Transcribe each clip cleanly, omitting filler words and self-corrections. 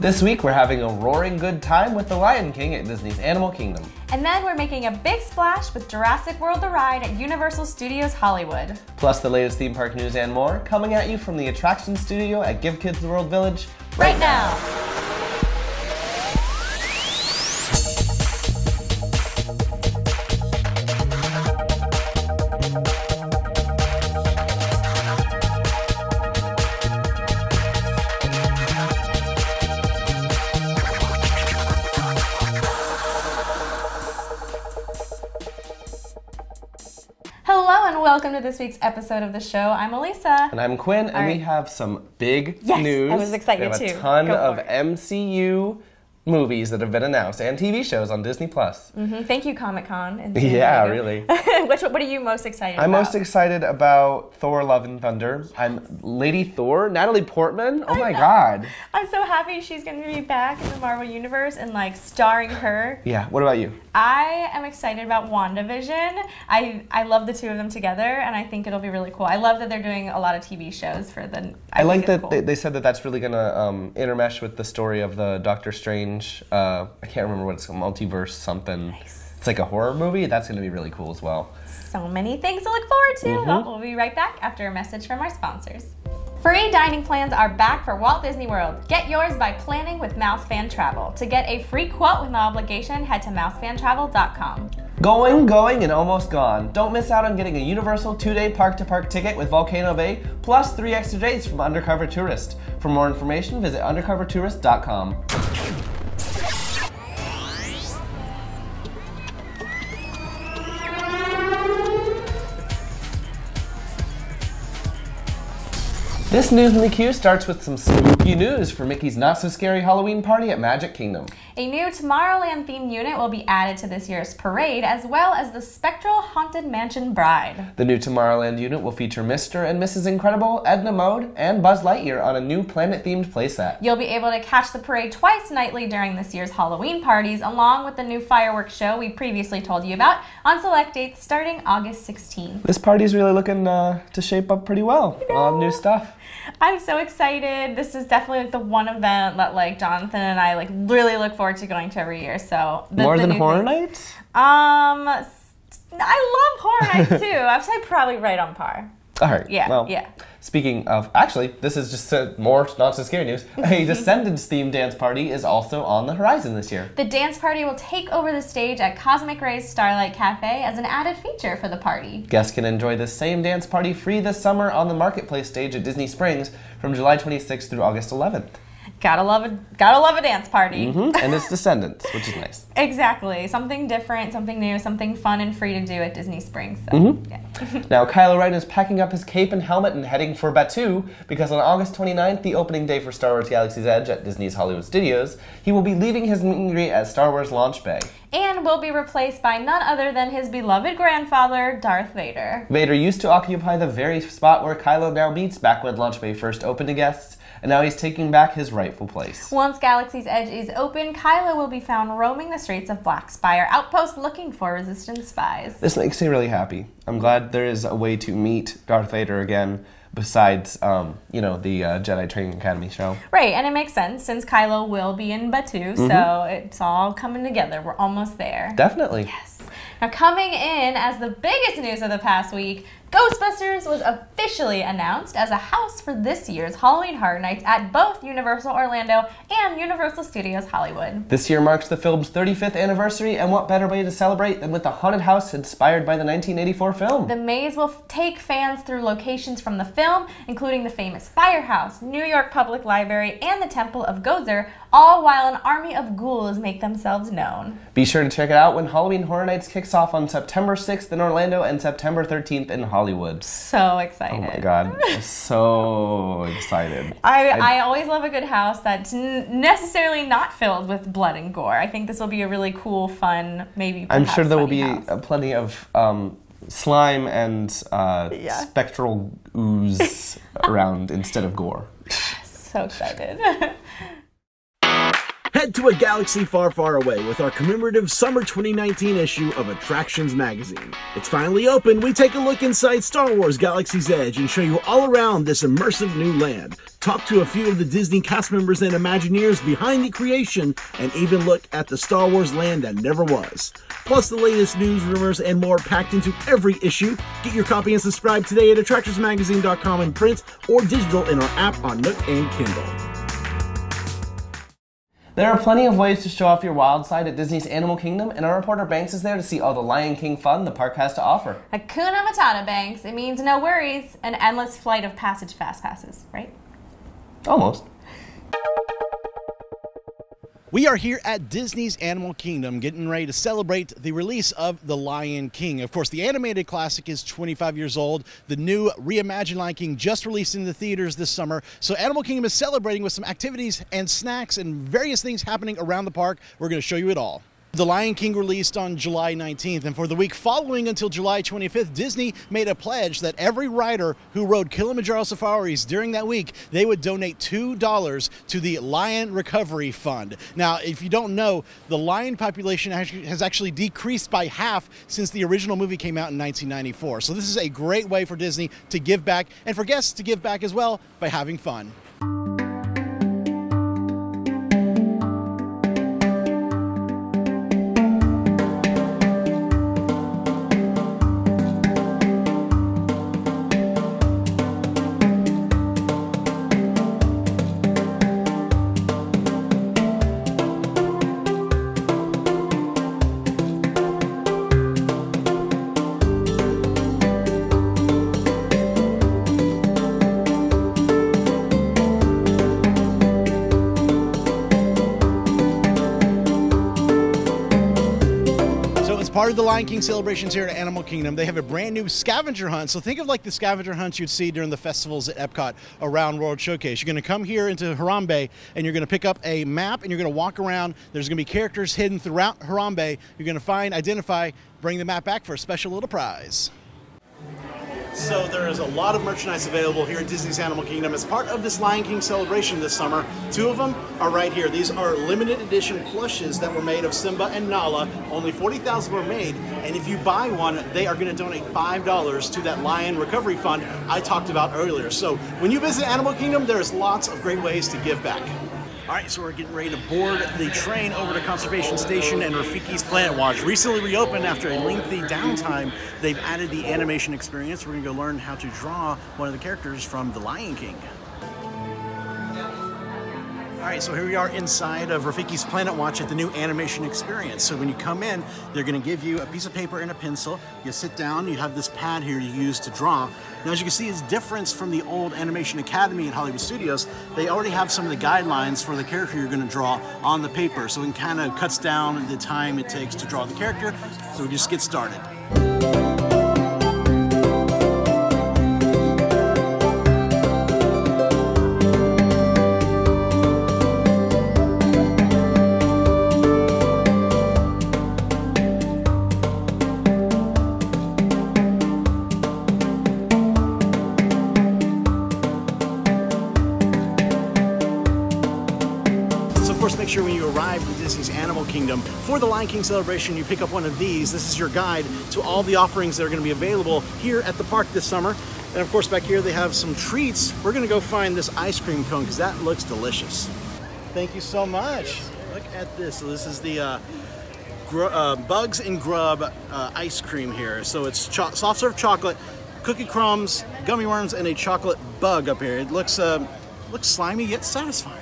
This week, we're having a roaring good time with The Lion King at Disney's Animal Kingdom. And then we're making a big splash with Jurassic World: The Ride at Universal Studios Hollywood. Plus the latest theme park news and more, coming at you from the Attractions Studio at Give Kids the World Village right now. Welcome to this week's episode of the show. I'm Elisa. And I'm Quinn, and we have some big news. Yes, I was excited too. We have a ton of MCU movies that have been announced, and TV shows on Disney+. Thank you, Comic-Con. Yeah, really. What are you most excited about? I'm most excited about Thor, Love, and Thunder. Yes. I'm Lady Thor, Natalie Portman. Oh my God. I'm so happy she's going to be back in the Marvel Universe and like starring her. Yeah, what about you? I am excited about WandaVision. I love the two of them together, and I think it'll be really cool. I love that they're doing a lot of TV shows for the... I like that they said that that's really going to intermesh with the story of the Doctor Strange. I can't remember what it's called, Multiverse something. Nice. It's like a horror movie. That's going to be really cool as well. So many things to look forward to. Well, we'll be right back after a message from our sponsors. Free dining plans are back for Walt Disney World. Get yours by planning with Mouse Fan Travel. To get a free quote with no obligation, head to mousefantravel.com. Going, going, and almost gone. Don't miss out on getting a Universal 2-day park-to-park ticket with Volcano Bay, plus 3 extra days from Undercover Tourist. For more information, visit undercovertourist.com. This news in the queue starts with some spooky news for Mickey's Not-So-Scary Halloween Party at Magic Kingdom. A new Tomorrowland-themed unit will be added to this year's parade, as well as the spectral Haunted Mansion Bride. The new Tomorrowland unit will feature Mr. and Mrs. Incredible, Edna Mode, and Buzz Lightyear on a new planet-themed playset. You'll be able to catch the parade twice nightly during this year's Halloween parties, along with the new fireworks show we previously told you about, on select dates starting August 16th. This party's really looking to shape up pretty well. You know. All new stuff. I'm so excited. This is definitely like the one event that like Jonathan and I like really look forward to going to every year. So more than Horror Nights? I love Horror Nights too. I'd say probably right on par. All right. Yeah. Well, yeah. Speaking of, actually, this is just more not-so-scary news. A Descendants-themed dance party is also on the horizon this year. The dance party will take over the stage at Cosmic Rays Starlight Cafe as an added feature for the party. Guests can enjoy the same dance party free this summer on the Marketplace stage at Disney Springs from July 26th through August 11th. Gotta love a dance party. And it's Descendants, which is nice. Exactly. Something different, something new, something fun and free to do at Disney Springs. So, yeah. Now, Kylo Ren is packing up his cape and helmet and heading for Batuu, because on August 29th, the opening day for Star Wars Galaxy's Edge at Disney's Hollywood Studios, he will be leaving his meet and greet at Star Wars Launch Bay. And will be replaced by none other than his beloved grandfather, Darth Vader. Vader used to occupy the very spot where Kylo now meets back when Launch Bay first opened to guests, and now he's taking back his rightful place. Once Galaxy's Edge is open, Kylo will be found roaming the streets of Blackspire Outpost looking for Resistance spies. This makes me really happy. I'm glad there is a way to meet Darth Vader again, besides, you know, the Jedi Training Academy show. Right, and it makes sense since Kylo will be in Batuu, so it's all coming together. We're almost there. Definitely. Yes. Now, coming in as the biggest news of the past week, Ghostbusters was officially announced as a house for this year's Halloween Horror Nights at both Universal Orlando and Universal Studios Hollywood. This year marks the film's 35th anniversary, and what better way to celebrate than with a haunted house inspired by the 1984 film? The maze will take fans through locations from the film, including the famous Firehouse, New York Public Library, and the Temple of Gozer, all while an army of ghouls make themselves known. Be sure to check it out when Halloween Horror Nights kicks off on September 6th in Orlando and September 13th in Hollywood. So excited. Oh my God. So excited. I always love a good house that's necessarily not filled with blood and gore. I think this will be a really cool, fun, maybe I'm sure there will be plenty of slime and spectral ooze around instead of gore. So excited. head to a galaxy far, far away with our commemorative summer 2019 issue of Attractions Magazine. It's finally open. We take a look inside Star Wars Galaxy's Edge and show you all around this immersive new land. Talk to a few of the Disney cast members and Imagineers behind the creation, and even look at the Star Wars land that never was. Plus the latest news, rumors, and more packed into every issue. Get your copy and subscribe today at attractionsmagazine.com in print or digital in our app on Nook and Kindle. There are plenty of ways to show off your wild side at Disney's Animal Kingdom, and our reporter Banks is there to see all the Lion King fun the park has to offer. Hakuna Matata, Banks. It means no worries, an endless flight of passage fast passes, right? Almost. We are here at Disney's Animal Kingdom getting ready to celebrate the release of The Lion King. Of course, the animated classic is 25 years old. The new reimagined Lion King just released in the theaters this summer. So Animal Kingdom is celebrating with some activities and snacks and various things happening around the park. We're going to show you it all. The Lion King released on July 19th, and for the week following until July 25th, Disney made a pledge that every rider who rode Kilimanjaro Safaris during that week, they would donate $2 to the Lion Recovery Fund. Now, if you don't know, the lion population has actually decreased by half since the original movie came out in 1994. So this is a great way for Disney to give back, and for guests to give back as well by having fun. Part of the Lion King celebrations here at Animal Kingdom, they have a brand new scavenger hunt. So think of like the scavenger hunts you'd see during the festivals at Epcot around World Showcase. You're going to come here into Harambe and you're going to pick up a map and you're going to walk around. There's going to be characters hidden throughout Harambe. You're going to find, identify, bring the map back for a special little prize. So there is a lot of merchandise available here at Disney's Animal Kingdom as part of this Lion King celebration this summer. Two of them are right here. These are limited edition plushes that were made of Simba and Nala. Only 40,000 were made, and if you buy one, they are going to donate $5 to that Lion Recovery Fund I talked about earlier. So when you visit Animal Kingdom, there's lots of great ways to give back. All right, so we're getting ready to board the train over to Conservation Station and Rafiki's Planet Watch. Recently reopened after a lengthy downtime, they've added the animation experience. We're going to go learn how to draw one of the characters from The Lion King. All right, so here we are inside of Rafiki's Planet Watch at the new animation experience. So when you come in, they're gonna give you a piece of paper and a pencil. You sit down, you have this pad here you use to draw. Now, as you can see, it's different from the old Animation Academy at Hollywood Studios. They already have some of the guidelines for the character you're gonna draw on the paper. So it kind of cuts down the time it takes to draw the character. So we just get started. Kingdom. For the Lion King celebration, you pick up one of these. This is your guide to all the offerings that are going to be available here at the park this summer. And of course, back here they have some treats. We're going to go find this ice cream cone because that looks delicious. Thank you so much. Look at this. So this is the Bugs and Grub ice cream here. So it's soft serve chocolate, cookie crumbs, gummy worms, and a chocolate bug up here. It looks looks slimy yet satisfying.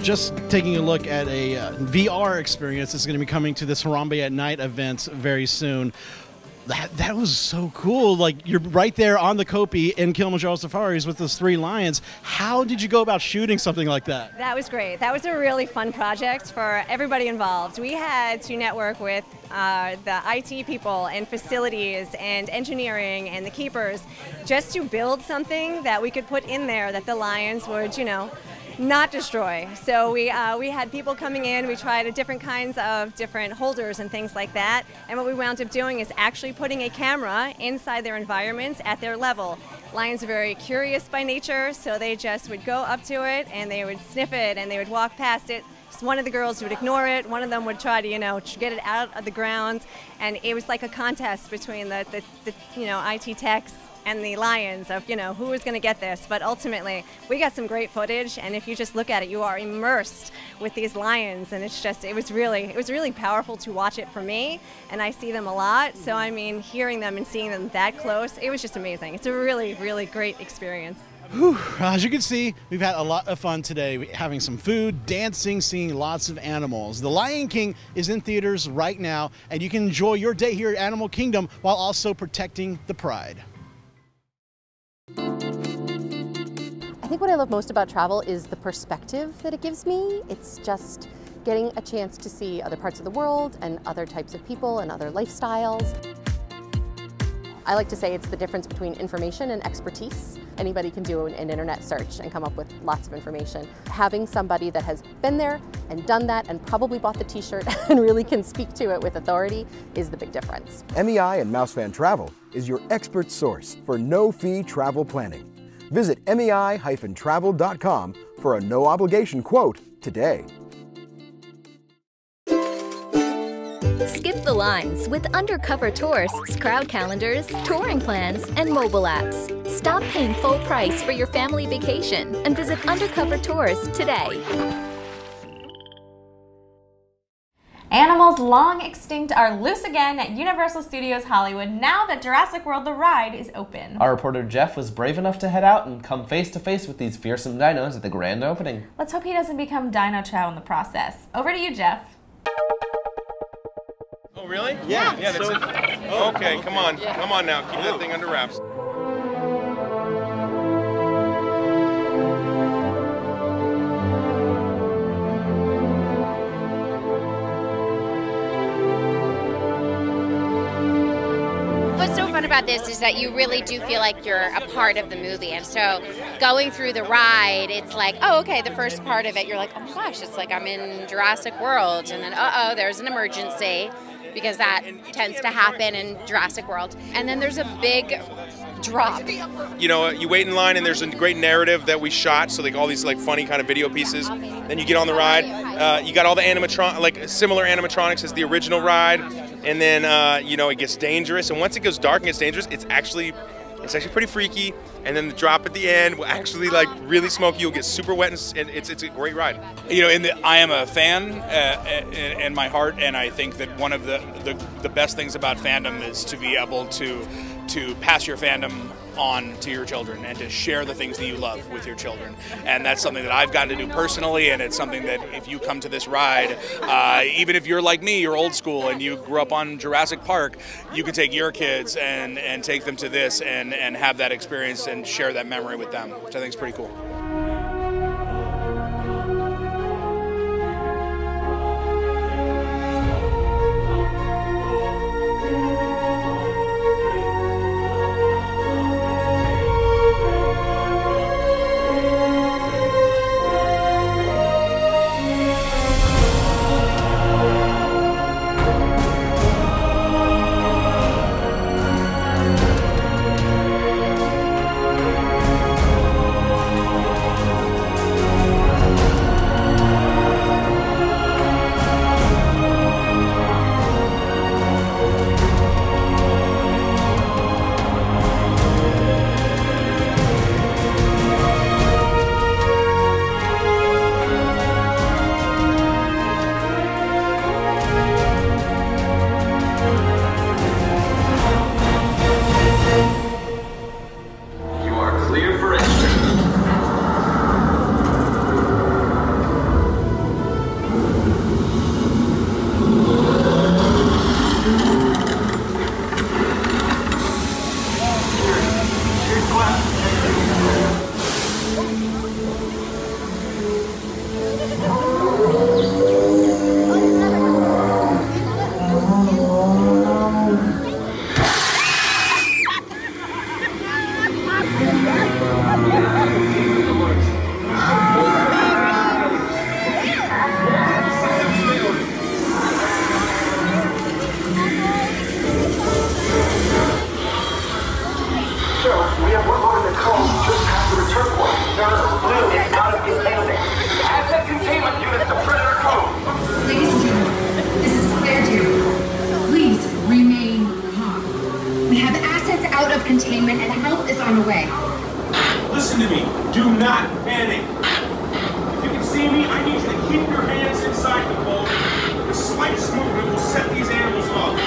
Just taking a look at a VR experience that's going to be coming to this Harambe at Night event very soon. That was so cool. Like, you're right there on the Kopi in Kilimanjaro Safaris with those three lions. How did you go about shooting something like that? That was great. That was a really fun project for everybody involved. We had to network with the IT people and facilities and engineering and the keepers, just to build something that we could put in there that the lions would, you know, not destroy. So we had people coming in, we tried different kinds of different holders and things like that, and what we wound up doing is actually putting a camera inside their environments at their level. Lions are very curious by nature, so they just would go up to it and they would sniff it and they would walk past it. So one of the girls would ignore it, one of them would try to, you know, get it out of the ground, and it was like a contest between the you know, IT techs and the lions of, you know, who is going to get this. But ultimately, we got some great footage, and if you just look at it, you are immersed with these lions, and it's just, it was really powerful to watch it for me, and I see them a lot, so I mean, hearing them and seeing them that close, it was just amazing. It's a really, really great experience. Whew. As you can see, we've had a lot of fun today, having some food, dancing, seeing lots of animals. The Lion King is in theaters right now, and you can enjoy your day here at Animal Kingdom while also protecting the pride. I think what I love most about travel is the perspective that it gives me. It's just getting a chance to see other parts of the world and other types of people and other lifestyles. I like to say it's the difference between information and expertise. Anybody can do an internet search and come up with lots of information. Having somebody that has been there and done that and probably bought the t-shirt and really can speak to it with authority is the big difference. MEI and Mouse Fan Travel is your expert source for no-fee travel planning. Visit MEI-travel.com for a no-obligation quote today. Skip the lines with Undercover Tourist's crowd calendars, touring plans, and mobile apps. Stop paying full price for your family vacation and visit Undercover Tourist today. Animals long extinct are loose again at Universal Studios Hollywood now that Jurassic World: The Ride is open. Our reporter Jeff was brave enough to head out and come face to face with these fearsome dinos at the grand opening. Let's hope he doesn't become Dino Chow in the process. Over to you, Jeff. Oh, really? Yeah. Yeah, that's so, okay, come on. Yeah. Come on now. Keep that thing under wraps. About this is that you really do feel like you're a part of the movie, and so going through the ride, it's like, oh, okay, the first part of it, you're like, oh my gosh, it's like I'm in Jurassic World, and then uh-oh, there's an emergency, because that tends to happen in Jurassic World, and then there's a big drop. You know, you wait in line, and there's a great narrative that we shot, so like all these like funny kind of video pieces. Then you get on the ride, you got all the similar animatronics as the original ride, and then you know, it gets dangerous, and once it goes dark and gets dangerous, it's actually pretty freaky, and then the drop at the end will actually like really smoke you. You'll get super wet, and it's a great ride. You know, I am a fan in my heart, and I think that one of the best things about fandom is to be able to pass your fandom on to your children and to share the things that you love with your children. And that's something that I've gotten to do personally, and it's something that if you come to this ride, even if you're like me, you're old school and you grew up on Jurassic Park, you can take your kids and take them to this and have that experience and share that memory with them, which I think is pretty cool. We have assets out of containment and help is on the way. Listen to me. Do not panic. If you can see me, I need you to keep your hands inside the boat. The slightest movement will set these animals off.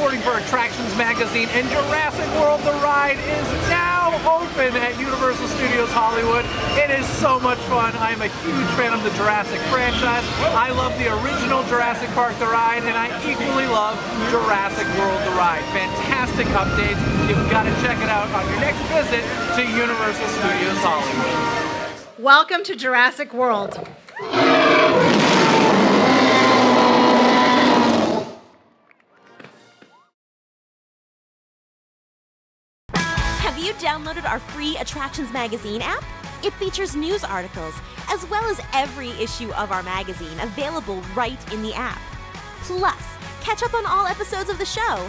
For Attractions Magazine, and Jurassic World: The Ride is now open at Universal Studios Hollywood. It is so much fun. I am a huge fan of the Jurassic franchise. I love the original Jurassic Park: The Ride, and I equally love Jurassic World: The Ride. Fantastic updates. You've got to check it out on your next visit to Universal Studios Hollywood. Welcome to Jurassic World. Downloaded our free Attractions Magazine app. It features news articles, as well as every issue of our magazine, available right in the app. Plus, catch up on all episodes of the show,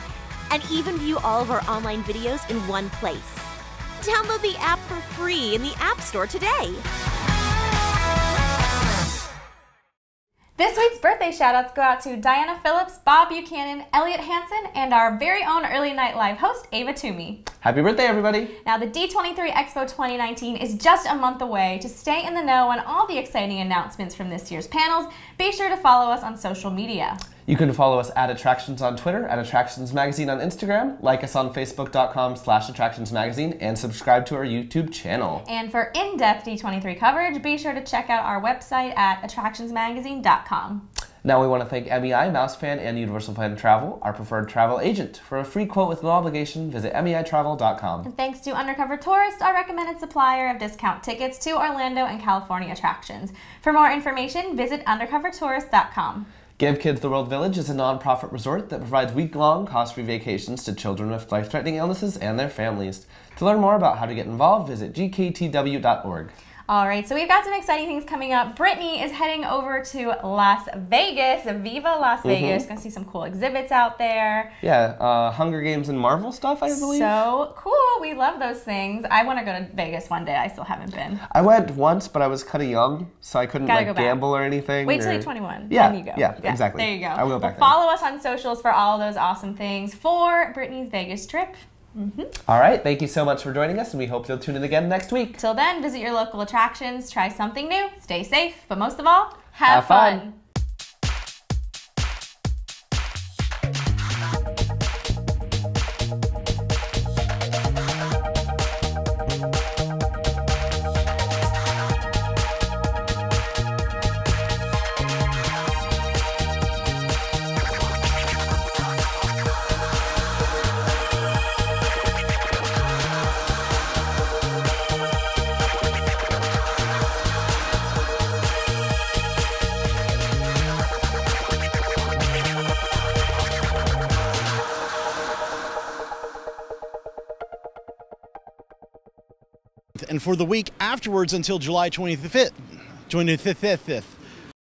and even view all of our online videos in one place. Download the app for free in the App Store today. This week's birthday shout-outs go out to Diana Phillips, Bob Buchanan, Elliot Hansen, and our very own Early Night Live host, Ava Toomey. Happy birthday, everybody! Now, the D23 Expo 2019 is just a month away. To stay in the know on all the exciting announcements from this year's panels, be sure to follow us on social media. You can follow us at Attractions on Twitter, at Attractions Magazine on Instagram, like us on Facebook.com/Attractions Magazine, and subscribe to our YouTube channel. And for in-depth D23 coverage, be sure to check out our website at AttractionsMagazine.com. Now we want to thank MEI, Mouse Fan, and Universal Fan Travel, our preferred travel agent. For a free quote with no obligation, visit MEITravel.com. And thanks to Undercover Tourist, our recommended supplier of discount tickets to Orlando and California attractions. For more information, visit undercovertourist.com. Give Kids the World Village is a nonprofit resort that provides week-long, cost-free vacations to children with life-threatening illnesses and their families. To learn more about how to get involved, visit gktw.org. All right, so we've got some exciting things coming up. Brittany is heading over to Las Vegas, Viva Las Vegas. Gonna see some cool exhibits out there. Yeah, Hunger Games and Marvel stuff, I believe. So cool, we love those things. I wanna go to Vegas one day, I still haven't been. I went once, but I was kinda young, so I couldn't like gamble or anything. Wait till you're 21, then you go. Yeah, exactly. There you go. I will back then. Follow us on socials for all those awesome things for Brittany's Vegas trip. All right, thank you so much for joining us, and we hope you'll tune in again next week. Till then, visit your local attractions, try something new, stay safe, but most of all, have fun. And for the week afterwards until July 25th.